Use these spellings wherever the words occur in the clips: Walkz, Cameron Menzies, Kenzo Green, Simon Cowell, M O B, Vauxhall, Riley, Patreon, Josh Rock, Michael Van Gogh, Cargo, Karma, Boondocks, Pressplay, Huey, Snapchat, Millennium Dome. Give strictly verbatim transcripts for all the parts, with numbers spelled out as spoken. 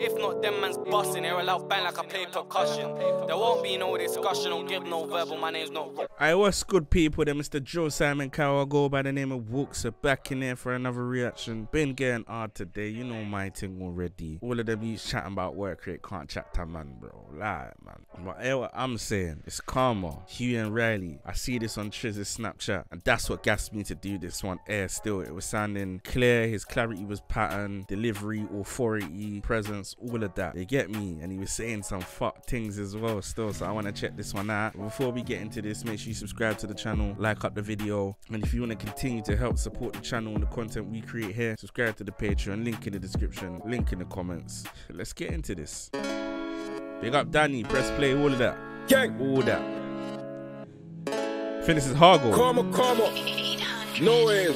If not, them man's busting. They're allowed bang like I play percussion. There won't be no discussion, don't give no verbal. My name's not. Alright, what's good, people? Then Mister Joe Simon Cowell, go by the name of Walkz, so back in there for another reaction. Been getting hard today, you know my thing already. All of them you chatting about work rate can't chat to man, bro. Lie, man. But hey, what I'm saying, it's Karma, Huey and Riley. I see this on Triz's Snapchat, and that's what gassed me to do this one. Air still, it was sounding clear. His clarity was pattern, delivery, authority, presence, all of that. You get me? And he was saying some fuck things as well still, so I want to check this one out. Before we get into this, make sure you subscribe to the channel, like up the video, and if you want to continue to help support the channel and the content we create here, subscribe to the Patreon, link in the description, link in the comments. Let's get into this. Big up Danny, press play, all of that. Gang. All that. I think this is Cargo. Karma, Karma. No way.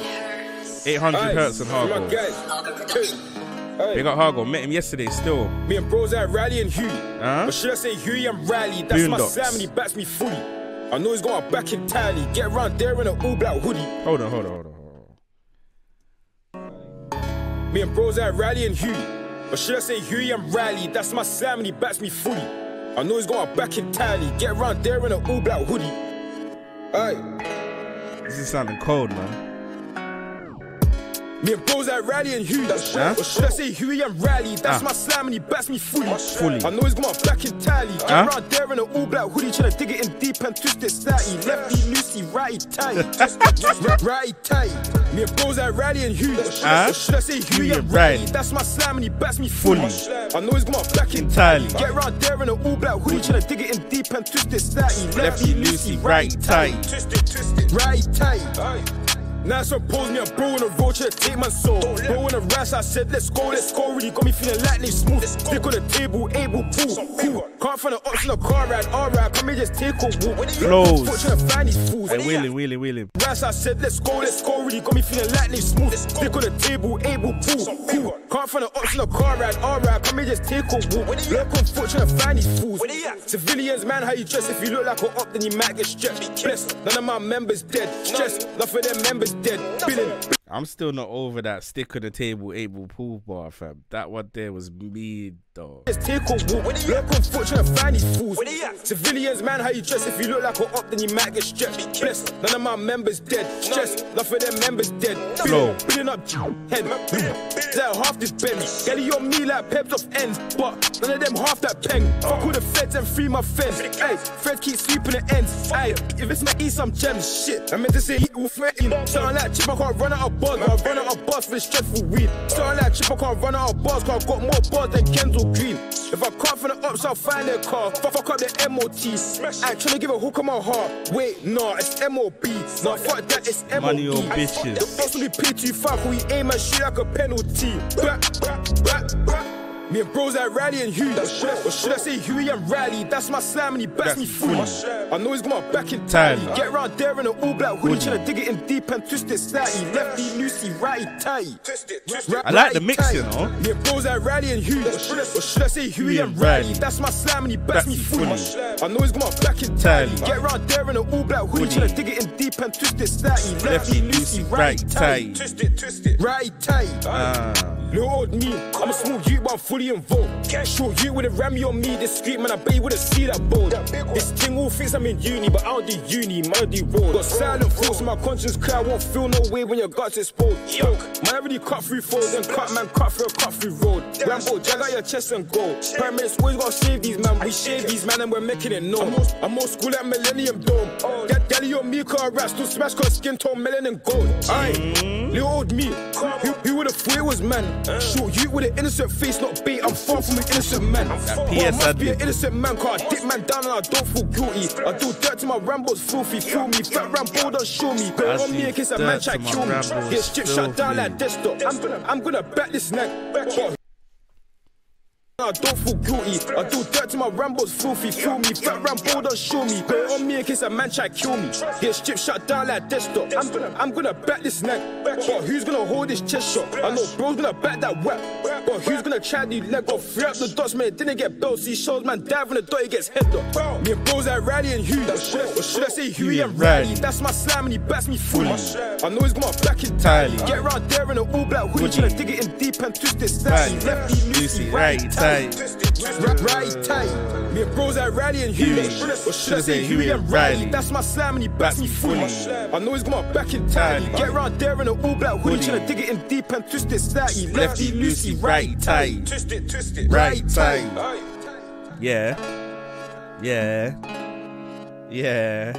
eight hundred hertz and Cargo. Hey. Big up Cargo. Met him yesterday still. Me and bros at Riley and Huey. Uh-huh. But should I say Huey and Riley? That's Boondocks. My slam and he backs me fully. I know he's got a back entirely. Get around there in an all black hoodie. Hold on, hold on, hold on, hold on. Me and bros at Riley and Huey. Or should I say Huey and Riley? That's my Sam and he backs me fully. I know he's got a back entirely. Get around there in an all-black hoodie. Aye. This is sounding cold, man. Me and bros at Riley and Huey. That's right. Huh? Or should I say Huey and Riley? That's ah. my Sam and he backs me fully. fully. I know he's got a back entirely. Get huh? around there in an all-black hoodie. Tryna dig it in deep and twist it slightly. Lefty loosey, righty tight. Twist it righty tight. Me and bros at Riley and Huey. Huh? Should I say Huey and Riley? Riley? That's my slam and he bats me fully. I know he's got my back entirely. Get round there in an all-black hoodie. Tryna dig it in deep and twist it slightly. Lefty loosey, right tight. Twist it, twist it, right tight. Nice one, pulls me a bro on a road, tryna take my soul. Bro on a rash, I said let's go, let's go. Really got me feeling lightly smooth. Stick on the table, able, cool. Can't find an ox in a car ride, alright. Come here, just take a walk. Close. Tryna find these fools. Hey, wheelie, wheelie, wheelie. Rash, I said let's go, let's go. Really got me feeling lightly smooth. Stick on the table, able, cool. Can't find an ox in a car ride, alright. Come here, just take a walk. Look on foot, tryna find these fools. Civilians, man, how you dress? If you look like an op, then you might get stretched. Blessed, none of my members dead. Stressed, enough of them members. Dead. I'm still not over that stick on the table, able pool bar, fam. That one there was me, though. Just take a walk. Look on foot, tryna find these fools. Civilians, man, how you dress? If you look like an op, then you might get stretched. Blessed, none of my members dead. Stressed, enough of them members dead. Blow. Building up head. Like half this bend. Gally on me like peps off ends. But none of them half that peng. Fuck all the feds and free my fence. Ay, feds keep sweeping the ends. Ay, if it's my eat some gems, shit. I meant to say eat all threatening. Sound like chip, I can't run out of bars. I run out of bars for this stressful weed. Sound like chip, I can't run out of bars. Cause I got more bars than Kenzo Green. If I can't find the ops, I'll find their car. Fuck, fuck up their M O Ts. I'm trying to give a hook on my heart. Wait, nah, it's M O B. Nah, fuck that, it's M O B. Money or bitches. The boss will be paid to you far, cause we aim and shoot like a penalty. Back, back, back, back. Me and bros at Riley and Huey. Or should I say Huey and Riley? That's my slam and he backs me fully. I know he's got my back entirely. Get round there in an all-black hoodie. Tryna dig it in deep and twist it slightly. Lefty loosey, righty tight. I like the mix, you know. Me and bros at Riley and Huey. Or should I say Huey and Riley? That's my slam and he backs me fully. I know he's got my back entirely. Get round there in an all-black hoodie. Tryna dig it in deep and twist it slightly. Lefty loosey, righty tight. Twist it, twist it, righty tight. Little old me, I'm a small youth but I'm fully involved. Short you with a rammy on me, this street man I bet you wouldn't see that bold. This thing all thinks I'm in uni, but I don't do uni, man I do road. Got silent thoughts, my conscience clear, I won't feel no way when your guts exposed. Man I really cut through foes, then cut man cut through a cut through road. Rambo, drag out your chest and go. Paramedics always gotta save these man, we shave these man and we're making it known. I'm old school at Millennium Dome. That galley on me cause I rap, still smash cause skin tone melon and gold. Aye, little old me, who, who would've thought it was man? Short you with an innocent face, not bait. I'm far from an innocent man. Well, I must be an innocent man, cause I dip man down and I don't feel guilty. I do dirt to my Rambo's filthy, feel me. Fat Rambo don't show me. But on me in case a man try to kill me. Get strip shut down like desktop. I'm gonna, I'm gonna back this neck. I don't feel guilty. I do dirt to my Rambo's filthy, feel me. Fat Rambo don't show me. But on me in case a man try to kill me. Get strip shut down like desktop. I'm gonna, I'm gonna back this neck. But who's gonna hold this chest shot? I know bro's gonna back that whack. But who's gonna try to let go? Free up the dots, man, didn't get built. See shows, man, dive in the door, he gets head up. Me and bros like Riley and Huey, that's shit. Or should I say Huey and Riley? That's my slime and he bats me fully. I know he's got my back entirely. Get round there in an all black hoodie, tryna dig it in deep and twist it sassy. Lefty, loosey, righty, tight. Righty, tight. Me and bros like Riley and Huey, or should I say Huey and Riley? That's my slime and he bats me fully. I know he's got my back entirely. Get round there in an all black hoodie, tryna dig it in deep and twist it sassy. Lefty, loosey, right tight, twist it, twist it, right tight. Yeah, yeah, yeah,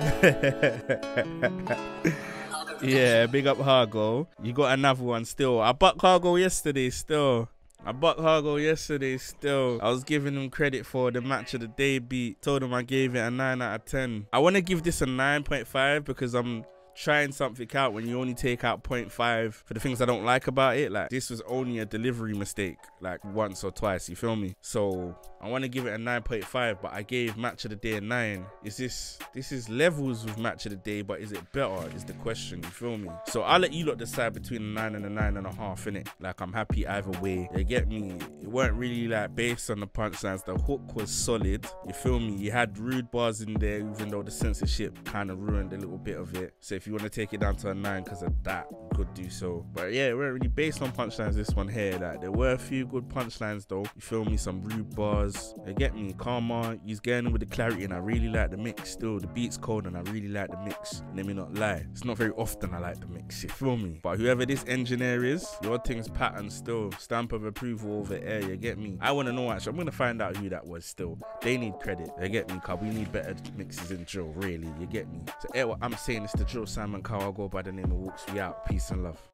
yeah. Big up Cargo. You got another one still. I bought Cargo yesterday still. I bought Cargo yesterday still. I was giving him credit for the match of the day beat. Told him I gave it a nine out of ten. I want to give this a nine point five because I'm trying something out when you only take out zero point five for the things I don't like about it. Like, this was only a delivery mistake, like once or twice, you feel me? So I want to give it a nine point five, but I gave match of the day a nine. Is this this is levels with match of the day, but is it better is the question, you feel me? So I'll let you lot decide between a nine and a nine and a half, innit? Like, I'm happy either way, you get me? It weren't really like based on the punchlines. The hook was solid, you feel me? You had rude bars in there, even though the censorship kind of ruined a little bit of it. So if If you want to take it down to a nine because of that, you could do so. But yeah, it weren't really based on punchlines, this one here. Like, there were a few good punchlines though, you feel me? Some rude bars, they get me. Karma, he's getting with the clarity, and I really like the mix still. The beat's cold and I really like the mix, let me not lie. It's not very often I like the mix, you feel me? But whoever this engineer is, your thing's pattern still, stamp of approval over air, you get me? I want to know, actually. I'm going to find out who that was still. They need credit, you get me? Because we need better mixes in drill, really, you get me? So yeah, what I'm saying is the drill. Simon Cowell, go by the name of Walkz. We out. Peace and love.